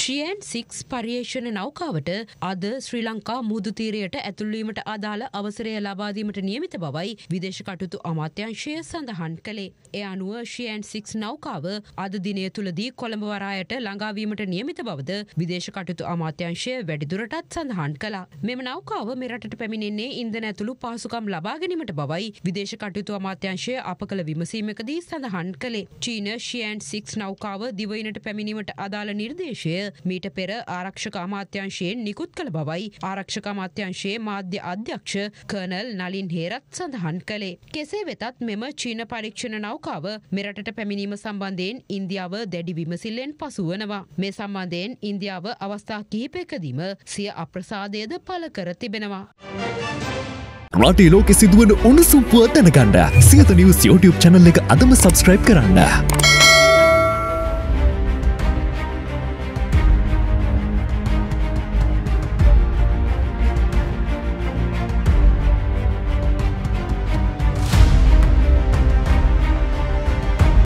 Chien 6 පරිේෂණ නෞකාවට අද ශ්‍රී ලංකා මුහුදුතීරයට ඇතුළුවීමට අදාළ අවසරය ලබා දීමට නියමිත බවයි විදේශ කටයුතු අමාත්‍යාංශය සඳහන් කළේ. ඒ අනුව Chien 6 නෞකාව අද දිනය තුලදී කොළඹ වරායට ළඟා වීමට නියමිත බවද විදේශ කටයුතු අමාත්‍යාංශය වැඩිදුරටත් සඳහන් කළා. මෙම නෞකාව මෙරටට පැමිණෙන්නේ ඉන්ධන ඇතුළු පහසුකම් ලබා ගැනීමට බවයි විදේශ කටයුතු අමාත්‍යාංශය අප කළ විමසීමකදී සඳහන් කළේ. චීන Chien 6 නෞකාව දිවයිනට පැමිණීමට අදාළ නිර්දේශය මීට පෙර ආරක්ෂක අමාත්‍යාංශයෙන් නිකුත් කළ බවයි ආරක්ෂක අමාත්‍යාංශයේ මාධ්‍ය අධ්‍යක්ෂ කර්නල් නලින් හේරත් සඳහන් කළේ. කෙසේ වෙතත් මෙම චීන පරීක්ෂණ නෞකාව මෙරටට පැමිණීම සම්බන්ධයෙන් ඉන්දියාව දැඩි විමසිල්ලෙන් පසුවනවා. මේ සම්බන්ධයෙන් ඉන්දියාව අවස්ථා කිහිපයකදීම සිය අප්‍රසාදයද පළ කර තිබෙනවා. රටේ ලෝකෙ සිදුවන උණුසුම් පුවත් දැනගන්න සියත නිවුස් YouTube channel එක අදම subscribe කරන්න.